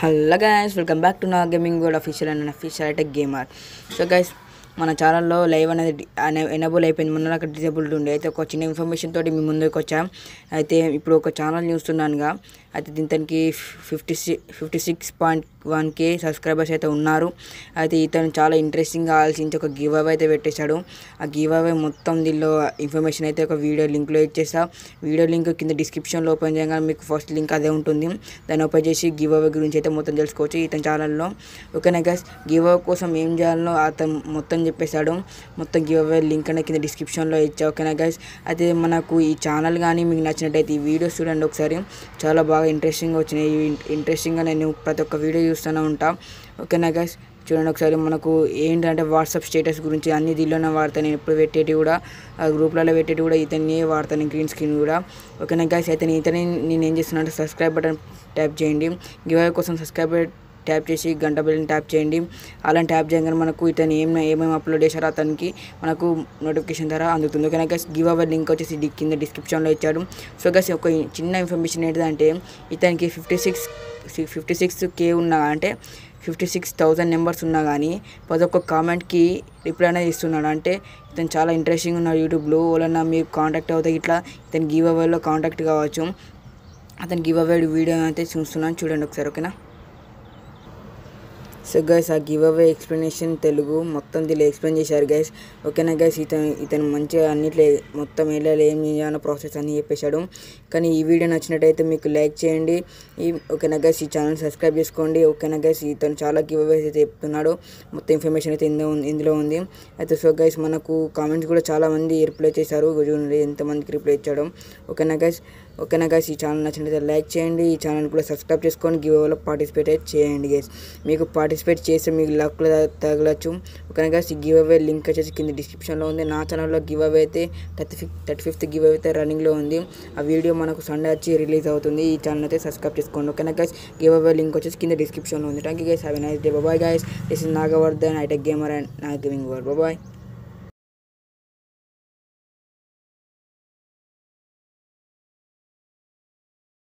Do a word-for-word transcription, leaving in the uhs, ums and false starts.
Hello guys, welcome back to Naga gaming world official and official tech gamer. So guys, మన ఛానల్లో live అనేది enable అయిపోయింది, మొన్న అక్కడ డిజబుల్డ్ ఉండే. అయితే ఒక చిన్న ఇన్ఫర్మేషన్ తోటి మీ ముందుకు వచ్చాం. అయితే ఇప్పుడు ఒక ఛానల్ చూస్తున్నానుగా, అయితే దీనికి fifty fifty six point one K subscribers అయితే ఉన్నారు. అయితే ఇతను చాలా ఇంట్రెస్టింగ్గా ఆలోచించి ఒక గివ్ అవే అయితే పెట్టేశాడు. ఆ గివ్ అవే మొత్తం దీనిలో ఇన్ఫర్మేషన్ అయితే ఒక వీడియో లింక్లో ఇచ్చేస్తా. వీడియో లింక్ కింద డిస్క్రిప్షన్లో ఓపెన్ చేయగానే మీకు ఫస్ట్ లింక్ అదే ఉంటుంది. దాన్ని ఓపెన్ చేసి గివ్ అవే గురించి అయితే మొత్తం తెలుసుకోవచ్చు ఇతని ఛానల్లో. ఓకేనా గైస్, గివ్ అవే కోసం ఏం చేయాలో అతను మొత్తం చెప్పేశాడు. మొత్తం గివ్ అవే లింక్ అనేది కింద డిస్క్రిప్షన్లో ఇచ్చా. ఓకేనా గైస్, అయితే మనకు ఈ ఛానల్ కానీ మీకు నచ్చినట్టయితే ఈ వీడియోస్ చూడండి ఒకసారి. చాలా బాగా ఇంట్రెస్టింగ్గా వచ్చినాయి. ఇంట్రెస్టింగ్గా నేను ప్రతి ఒక్క వీడియో చూస్తూనే ఉంటా. ఓకేనా గైస్, చూడండి ఒకసారి. మనకు ఏంటంటే వాట్సాప్ స్టేటస్ గురించి అన్ని దీనిలోనే వాడతాను నేను. ఇప్పుడు పెట్టేటి కూడా గ్రూప్లలో పెట్టేటి కూడా ఇతన్ని వాడతాను, గ్రీన్ స్క్రీన్ కూడా. ఓకేనా గైస్, అయితే ఇతని నేను ఏం చేస్తున్నా అంటే సబ్స్క్రైబ్ బటన్ ట్యాప్ చేయండి. గివ్ అవే కోసం సబ్స్క్రైబ్ ట్యాప్ చేసి గంట బిల్ని ట్యాప్ చేయండి. అలా ట్యాప్ చేయగానే మనకు ఇతను ఏం ఏమేమి అప్లోడ్ చేశారో అతనికి మనకు నోటిఫికేషన్ ద్వారా అందుతుంది. ఓకేనా గైస్, గివ్ అవే లింక్ వచ్చేసి కింద డిస్క్రిప్షన్లో ఇచ్చాడు. సో గైస్, ఒక చిన్న ఇన్ఫర్మేషన్ ఏంటిదంటే, ఇతనికి fifty six fifty six K ఉన్నా అంటే ఫిఫ్టీ సిక్స్ థౌజండ్ నెంబర్స్ ఉన్నా కానీ ప్రతి ఒక్క కామెంట్కి రిప్లై అనేది ఇస్తున్నాడు. అంటే ఇతను చాలా ఇంట్రెస్టింగ్ ఉన్నాడు యూట్యూబ్లో. వాళ్ళన్నా మీరు కాంటాక్ట్ అవుతాయి ఇట్లా ఇతను గివ్ అవేలో కాంటాక్ట్ కావచ్చు. అతను గివ్ అవే వీడియో అయితే చూస్తున్నాను, చూడండి ఒకసారి. ఓకేనా. సో గైస్, ఆ గివ్ అవే ఎక్స్ప్లెనేషన్ తెలుగు మొత్తం దీనిలో ఎక్స్ప్లెయిన్ చేశారు గైస్. ఓకేనా గైస్, ఇతను ఇతను మంచిగా అన్నిట్లో మొత్తం ఎలా ఏం చేయాలో ప్రాసెస్ అన్నీ చెప్పేశాడు. కానీ ఈ వీడియో నచ్చినట్టయితే మీకు లైక్ చేయండి. ఈ ఓకేనా గైస్, ఈ ఛానల్ సబ్స్క్రైబ్ చేసుకోండి. ఓకేనా గైస్, ఇతను చాలా గివ్ అవేస్ అయితే చెప్తున్నాడు. మొత్తం ఇన్ఫర్మేషన్ అయితే ఇందులో ఉంది. అయితే సో గైస్, మనకు కామెంట్స్ కూడా చాలామంది రిప్లై చేశారు. చూడండి ఎంతమందికి రిప్లై ఇచ్చాడు. ఓకేనా గైస్ ఓకేనా గైస్, ఈ ఛానల్ నచ్చినట్లయితే లైక్ చేయండి. ఈ ఛానల్ కూడా సబ్స్క్రైబ్ చేసుకొని గివ్ అవేలో పార్టిసిపేట్ చేయండి గైస్. మీకు పార్టిసిపేట్ చేస్తే మీకు లక్ తగలచ్చు. ఓకేనా గైస్, ఈ గివ్ అవే లింక్ వచ్చేసి కింద డిస్క్రిప్షన్లో ఉంది. నా ఛానల్లో గివ్ అవే అయితే thirty fifth thirty fifth give away అయితే రన్నింగ్లో ఉంది. ఆ వీడియో మనకు సండే వచ్చి రిలీజ్ అవుతుంది. ఈ ఛానల్ అయితే సబ్స్క్రైబ్ చేసుకోండి. ఓకేనా గైస్, గివ్ అవే లింక్ వచ్చేసి కింద డిస్క్రిప్షన్లో ఉంది. Thank you guys, have a nice day. Bye guys, this is Nagavardhan ఐటెక్ gamer and Naga gaming world. Bye.